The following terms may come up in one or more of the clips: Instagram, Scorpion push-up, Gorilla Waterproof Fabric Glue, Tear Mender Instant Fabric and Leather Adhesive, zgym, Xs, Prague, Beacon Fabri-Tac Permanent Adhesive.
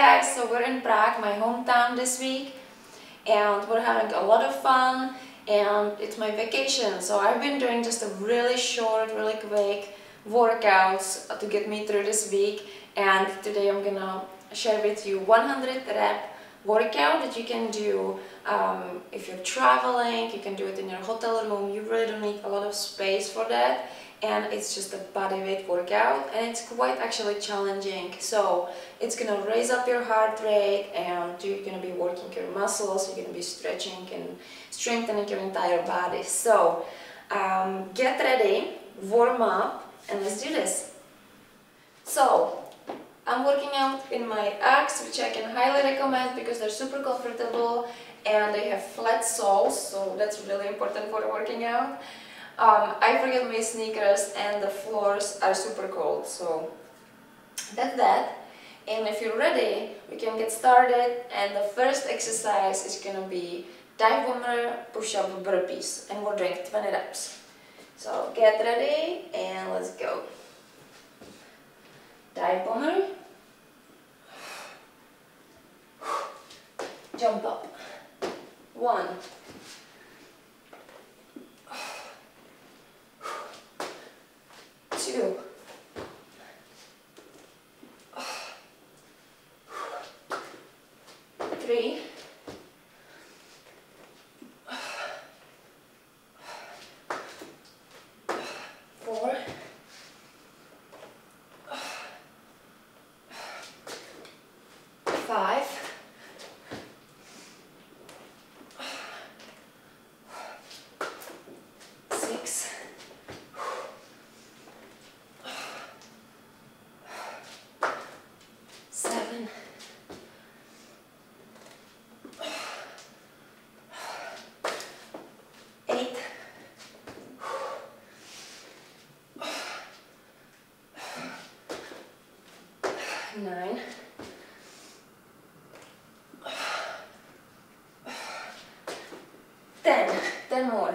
guys, so we're in Prague, my hometown, this week, and we're having a lot of fun, and it's my vacation, so I've been doing just a really short, really quick workouts to get me through this week, and today I'm gonna share with you 100 rep workout that you can do if you're traveling. You can do it in your hotel room. You really don't need a lot of space for that. And it's just a bodyweight workout, and it's quite actually challenging, so it's gonna raise up your heart rate, and you're gonna be working your muscles, you're gonna be stretching and strengthening your entire body. So get ready, warm up, and let's do this. So I'm working out in my Xs, which I can highly recommend because they're super comfortable and they have flat soles, so that's really important for working out. I forget my sneakers and the floors are super cold, so that's that. And if you're ready, we can get started, and the first exercise is gonna be dive bomber push-up burpees, and we're doing 20 reps. So get ready and let's go. Dive bomber, jump up, 1, ten more.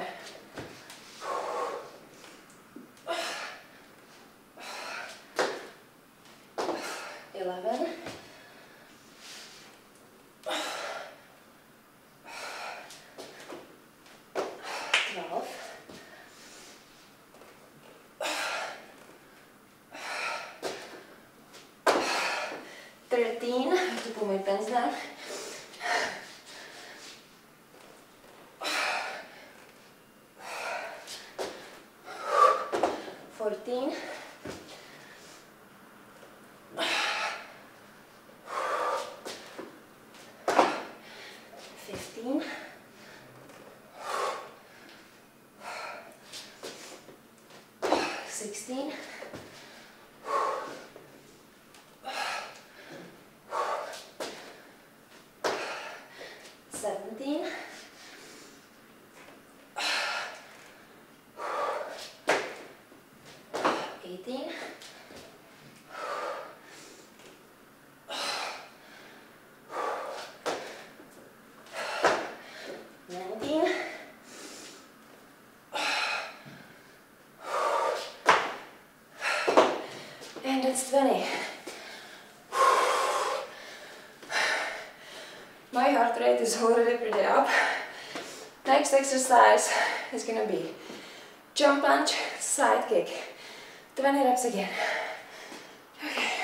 11. 12. 13. I have to put my pants down. 14. 15. 16. 17. 18, 19, and it's 20. My heart rate is already pretty up. Next exercise is gonna be jump punch side kick. 20 reps again. Okay.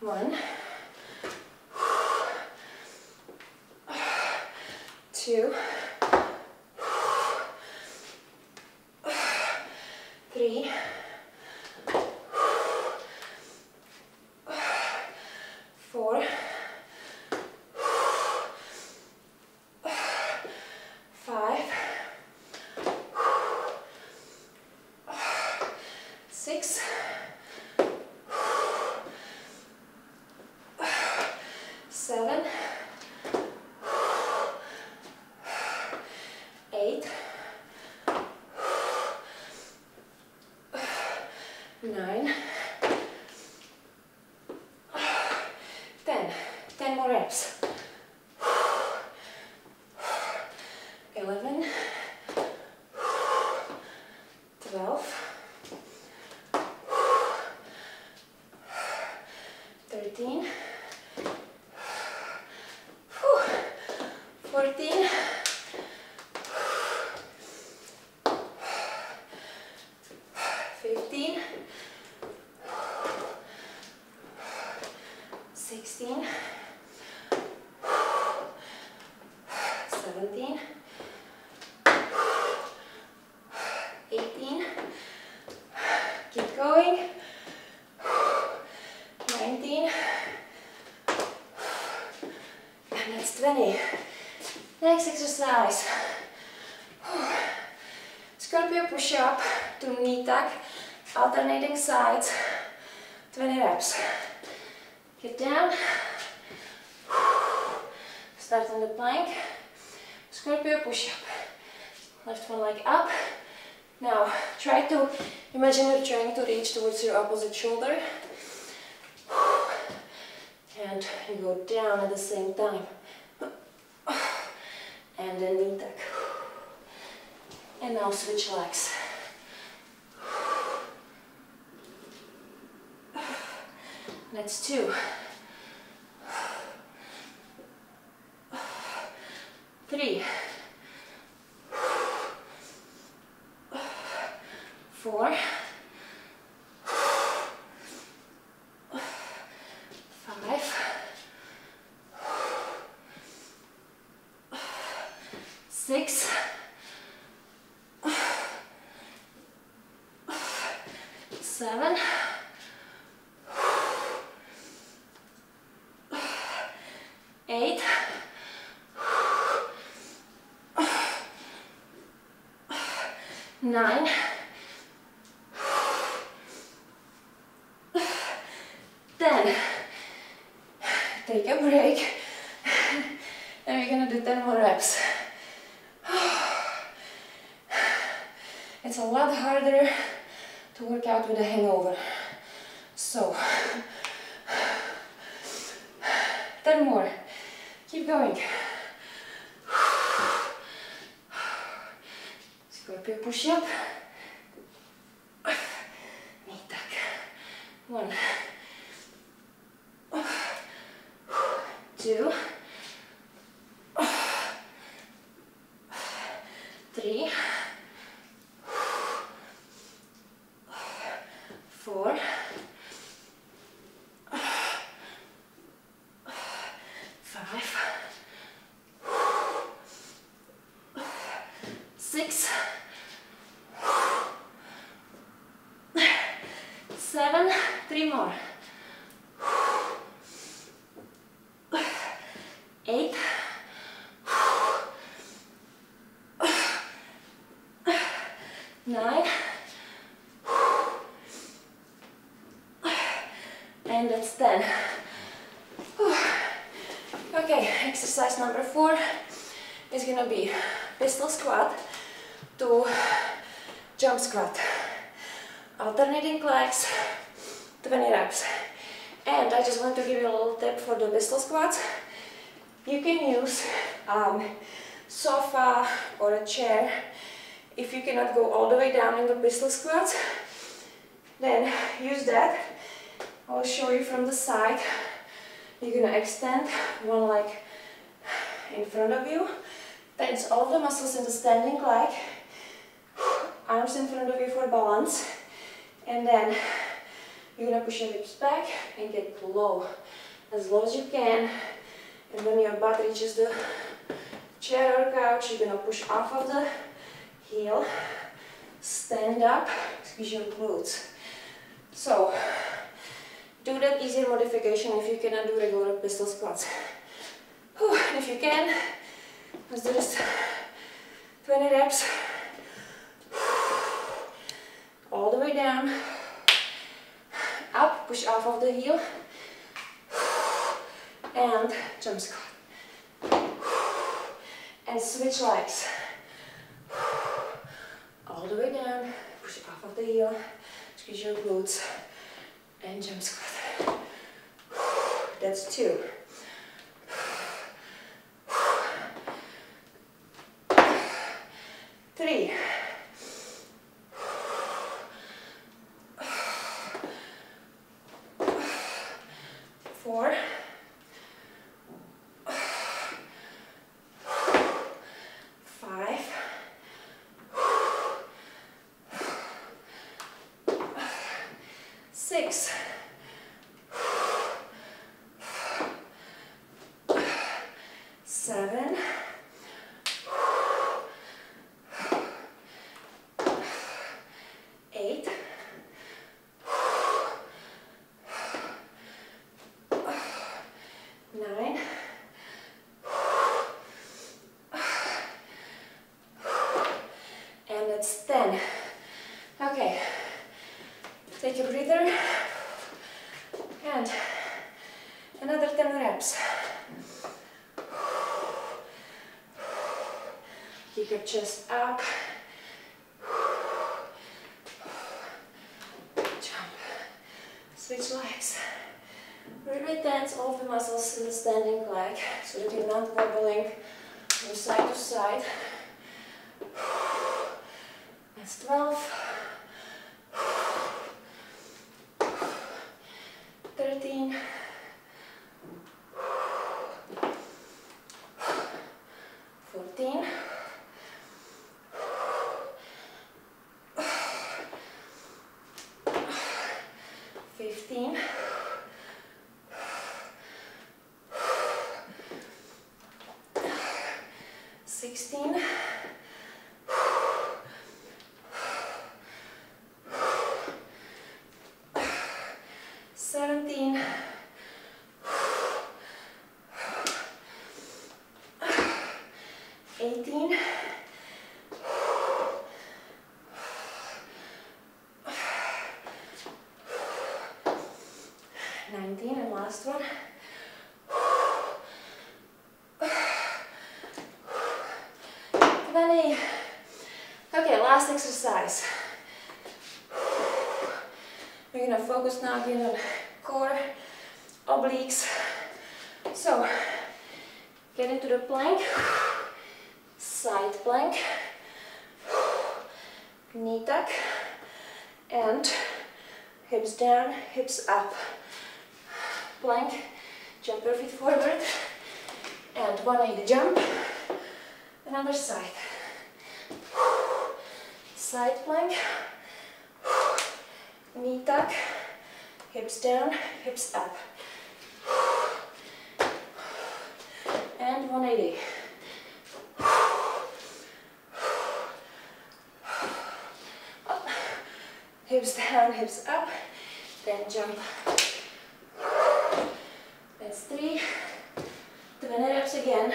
One. 2. 3. 4. 9, 10, 10 more reps. 11, 12. next exercise. Scorpion push-up to knee tuck, alternating sides, 20 reps. Get down. Start on the plank. Scorpion push-up. Left one leg up. Now try to imagine you're trying to reach towards your opposite shoulder. And you go down at the same time. And then knee tuck. And now switch legs. That's two. 3, 4, 5, 6, 7. 8, 9, 10. Take a break and we're gonna do 10 more reps. It's a lot harder to work out with a hangover. So 10 more. Keep going. Scorpion push-up. Knee tuck. 1, 2, 3, 4, 5, 6, 7, 3 more. 8, 9, and that's 10. Okay, exercise number 4 is gonna be pistol squat to jump squat. Alternating legs, 20 reps. And I just want to give you a little tip for the pistol squats. You can use sofa or a chair. If you cannot go all the way down in the pistol squats, then use that. I'll show you from the side. You're gonna extend one leg in front of you. Tense all the muscles in the standing leg. Arms in front of you for balance. And then you're gonna push your hips back and get low as you can. And when your butt reaches the chair or couch, you're gonna push off of the heel, stand up, squeeze your glutes. So do that easier modification if you cannot do regular pistol squats. If you can, let's do this 20 reps. All the way down, up, push off of the heel, and jump squat. And switch legs. All the way down, push off of the heel, squeeze your glutes, and jump squat. That's 2. 3. 6, 7, 8, Take a breather. And another 10 reps. Keep your chest up. Jump. Switch legs. Really tense all the muscles in the standing leg so that you're not wobbling from side to side. That's 12. 13. 14. 15. 16. 17. 18. 19, and last one. 20. Okay, last exercise. We're gonna focus now here on core, obliques. So get into the plank, side plank, knee tuck, and hips down, hips up. Plank, jump your feet forward, and 180 jump. Another side. Side plank, knee tuck, hips down, hips up. And 180. Up. Hips down, hips up, then jump. That's 3. 20 reps again.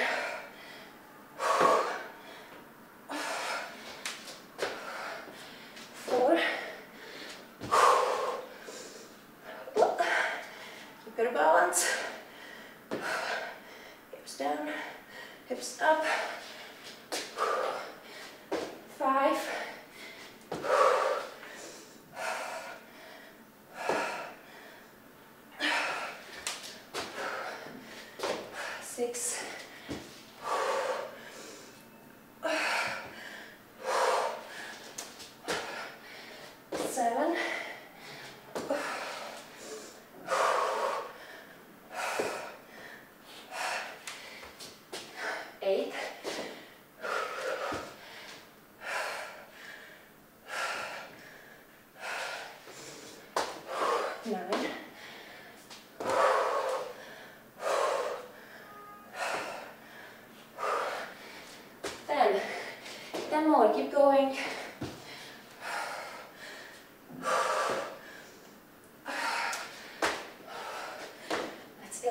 More, keep going.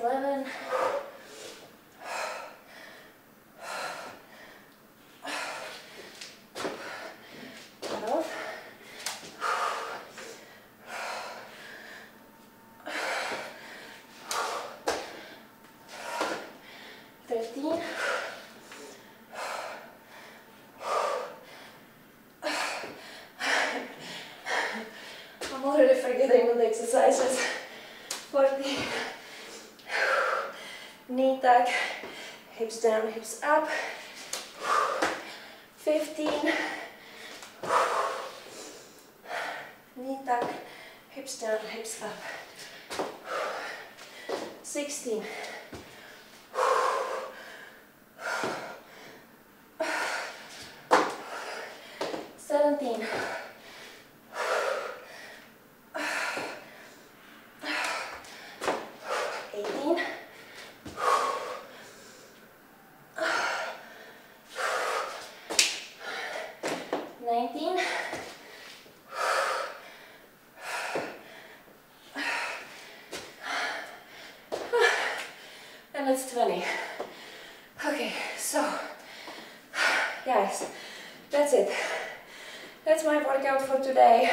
11. 12. 13. 14. Knee tuck, hips down, hips up. 15. Knee tuck, hips down, hips up. 16. 17. 19, and it's 20. Okay, so guys, that's it. That's my workout for today.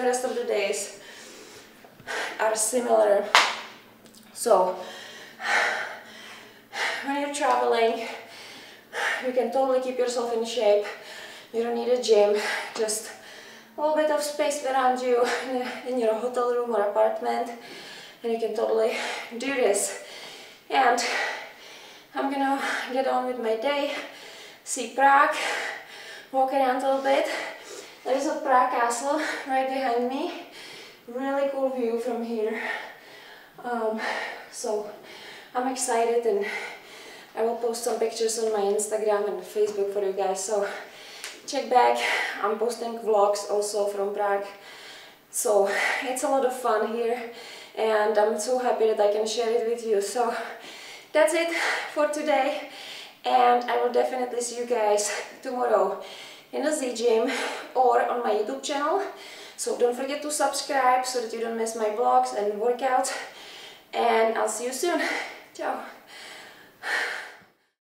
the rest of the days are similar. So when you're traveling, you can totally keep yourself in shape. You don't need a gym, just a little bit of space around you in your hotel room or apartment, and you can totally do this. And I'm gonna get on with my day, see Prague, walk around a little bit. There is a Prague castle right behind me, really cool view from here. So I'm excited, and I will post some pictures on my Instagram and Facebook for you guys, so check back. I'm posting vlogs also from Prague, so it's a lot of fun here, and I'm so happy that I can share it with you. So that's it for today, and I will definitely see you guys tomorrow in the zgym or on my YouTube channel. So don't forget to subscribe so that you don't miss my vlogs and workouts, and I'll see you soon. Ciao!